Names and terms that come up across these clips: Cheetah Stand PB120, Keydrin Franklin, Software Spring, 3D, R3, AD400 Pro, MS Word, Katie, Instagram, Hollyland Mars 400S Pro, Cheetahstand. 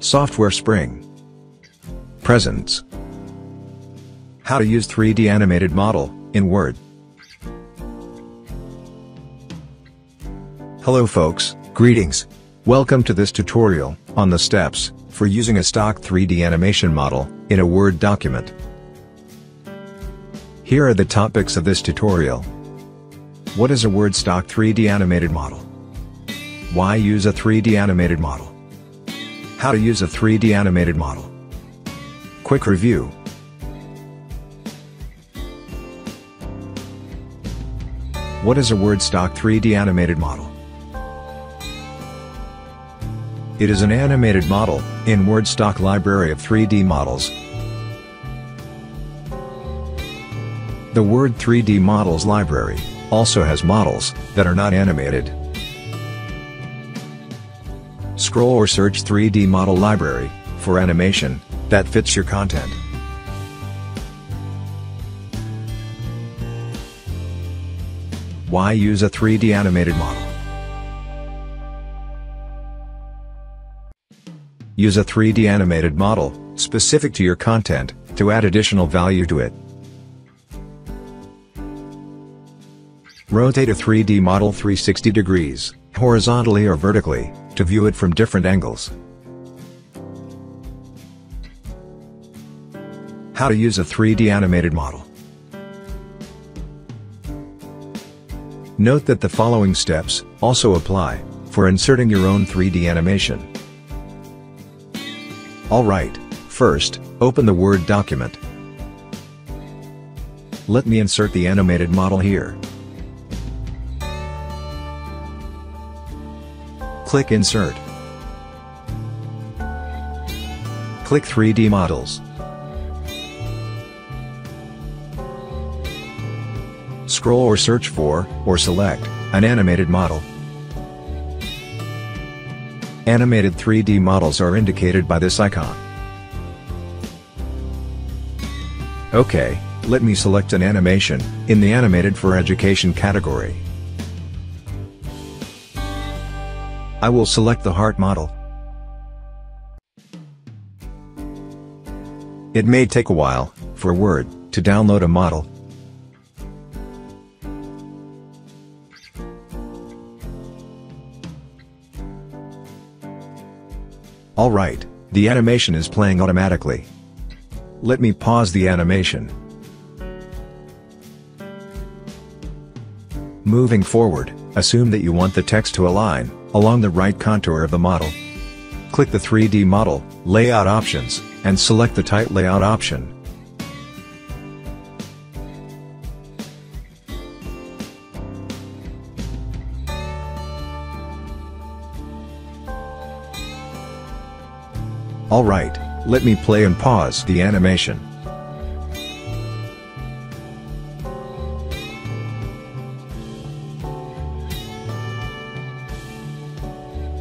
Software Spring presents how to use 3D animated model in Word. Hello folks, greetings. Welcome to this tutorial on the steps for using a stock 3D animation model in a Word document. Here are the topics of this tutorial. What is a Word stock 3D animated model? Why use a 3D animated model? How to use a 3D animated model. Quick review. What is a Word stock 3D animated model? It is an animated model in Word stock library of 3D models. The Word 3D models library also has models that are not animated. Scroll or search 3D model library for animation that fits your content. Why use a 3D animated model? Use a 3D animated model specific to your content to add additional value to it. Rotate a 3D model 360 degrees, horizontally or vertically, to view it from different angles. How to use a 3D animated model. Note that the following steps also apply for inserting your own 3D animation. Alright, first, open the Word document. Let me insert the animated model here. Click Insert. Click 3D Models. Scroll or search for, or select, an animated model. Animated 3D models are indicated by this icon. Okay, let me select an animation in the Animated for Education category. I will select the heart model. It may take a while for Word to download a model. Alright, the animation is playing automatically. Let me pause the animation. Moving forward, assume that you want the text to align along the right contour of the model. Click the 3D model layout options and select the type layout option. Alright, let me play and pause the animation.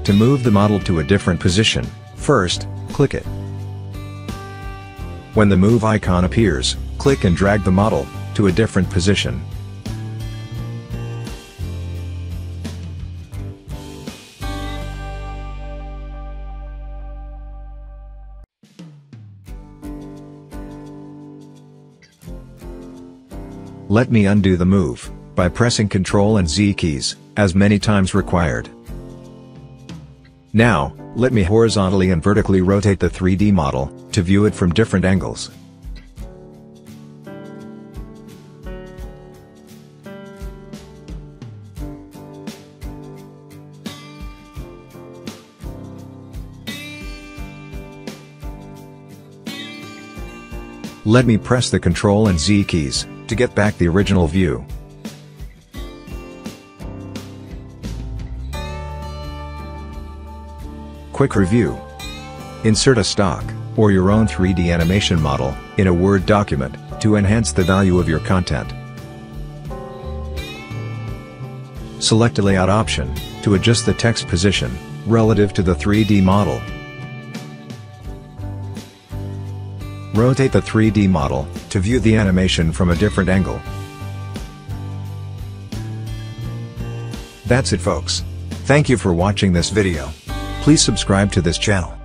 To move the model to a different position, first, click it. When the move icon appears, click and drag the model to a different position. Let me undo the move by pressing Ctrl and Z keys as many times required. Now, let me horizontally and vertically rotate the 3D model to view it from different angles. Let me press the Ctrl and Z keys to get back the original view. Quick review. Insert a stock, or your own 3D animation model, in a Word document, to enhance the value of your content. Select a layout option, to adjust the text position, relative to the 3D model. Rotate the 3D model, to view the animation from a different angle. That's it folks. Thank you for watching this video. Please subscribe to this channel.